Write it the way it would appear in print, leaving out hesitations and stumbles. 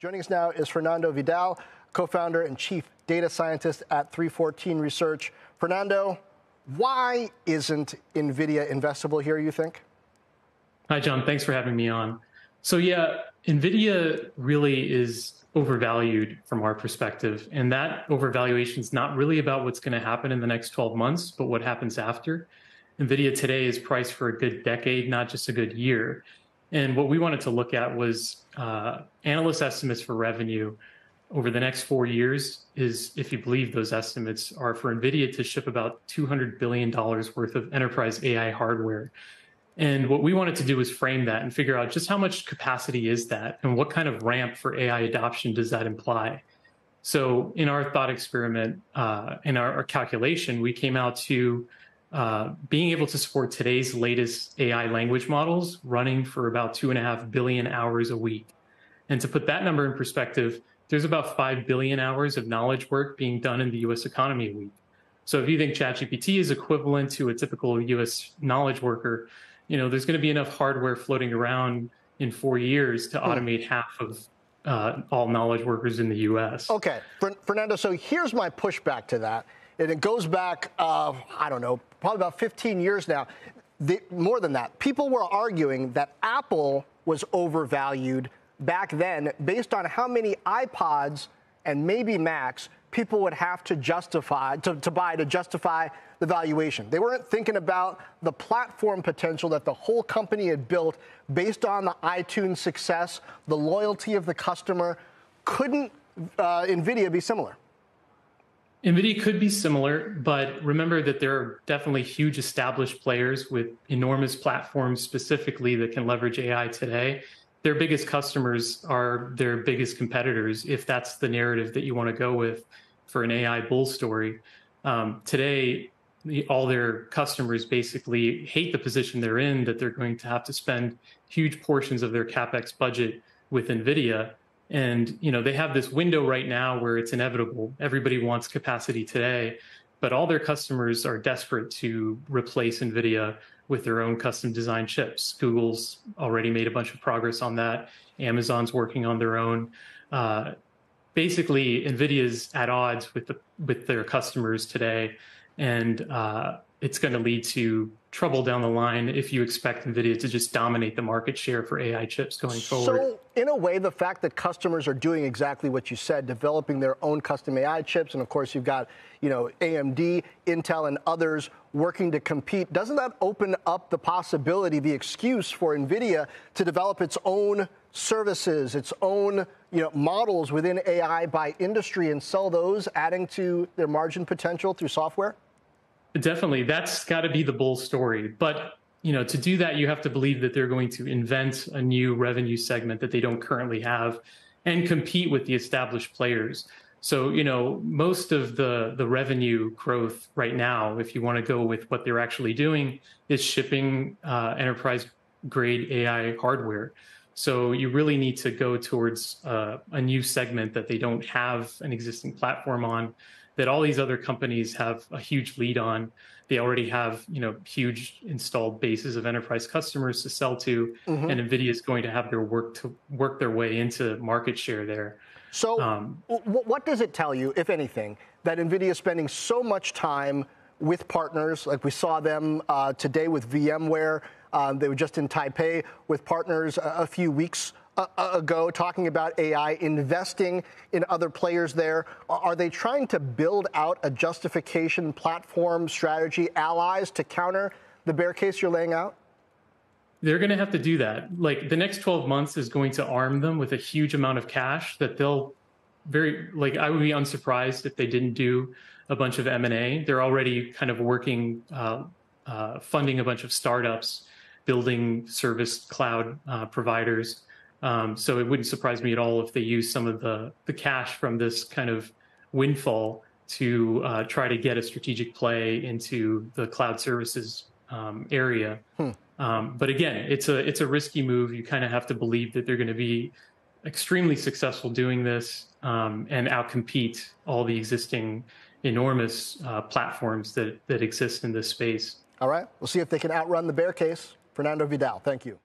Joining us now is Fernando Vidal, co-founder and chief data scientist at 3Fourteen Research. Fernando, why isn't NVIDIA investable here, you think? Hi, John. Thanks for having me on. So, yeah, NVIDIA really is overvalued from our perspective. And that overvaluation is not really about what's going to happen in the next 12 months, but what happens after. NVIDIA today is priced for a good decade, not just a good year. And what we wanted to look at was analyst estimates for revenue over the next 4 years is, if you believe those estimates, are for NVIDIA to ship about $200 billion worth of enterprise AI hardware. And what we wanted to do was frame that and figure out just how much capacity is that and what kind of ramp for AI adoption does that imply. So in our thought experiment, in our calculation, we came out to being able to support today's latest AI language models running for about 2.5 billion hours a week. And to put that number in perspective, there's about 5 billion hours of knowledge work being done in the US economy a week. So if you think ChatGPT is equivalent to a typical US knowledge worker, you know, there's going to be enough hardware floating around in 4 years to automate half of all knowledge workers in the U.S. Okay, Fernando, so here's my pushback to that. And it goes back, I don't know, probably about 15 years now. More than that, people were arguing that Apple was overvalued back then based on how many iPods and maybe Macs people would have to justify to justify the valuation. They weren't thinking about the platform potential that the whole company had built based on the iTunes success, the loyalty of the customer. Couldn't NVIDIA be similar? NVIDIA could be similar, but remember that there are definitely huge established players with enormous platforms specifically that can leverage AI today. Their biggest customers are their biggest competitors, if that's the narrative that you want to go with for an AI bull story. Today, all their customers basically hate the position they're in, that they're going to have to spend huge portions of their CapEx budget with NVIDIA. And, you know, they have this window right now where it's inevitable. Everybody wants capacity today, but all their customers are desperate to replace NVIDIA with their own custom designed chips. Google's already made a bunch of progress on that. Amazon's working on their own. Basically, NVIDIA's at odds with their customers today, and it's going to lead to trouble down the line if you expect NVIDIA to just dominate the market share for AI chips going forward. So, in a way, the fact that customers are doing exactly what you said, developing their own custom AI chips, and of course you've got, you know, AMD, Intel, and others working to compete, doesn't that open up the possibility, the excuse for NVIDIA to develop its own services, its own, you know, models within AI by industry and sell those, adding to their margin potential through software? Definitely. That's got to be the bull story. But, you know, to do that, you have to believe that they're going to invent a new revenue segment that they don't currently have and compete with the established players. So, you know, most of the revenue growth right now, if you want to go with what they're actually doing, is shipping enterprise grade AI hardware. So you really need to go towards a new segment that they don't have an existing platform on, that all these other companies have a huge lead on. They already have, you know, huge installed bases of enterprise customers to sell to, and NVIDIA is going to have their work their way into market share there. So what does it tell you, if anything, that NVIDIA is spending so much time with partners, like we saw them today with VMware? They were just in Taipei with partners a few weeks ago talking about AI, investing in other players there. Are they trying to build out a justification, platform, strategy, allies to counter the bear case you're laying out? They're going to have to do that. Like, the next 12 months is going to arm them with a huge amount of cash that they'll I would be unsurprised if they didn't do a bunch of M&A. They're already kind of working, funding a bunch of startups, building service cloud providers. So it wouldn't surprise me at all if they use some of the cash from this kind of windfall to try to get a strategic play into the cloud services area. But again, it's a risky move. You kind of have to believe that they're going to be extremely successful doing this and outcompete all the existing enormous platforms that exist in this space. All right. We'll see if they can outrun the bear case. Fernando Vidal, thank you.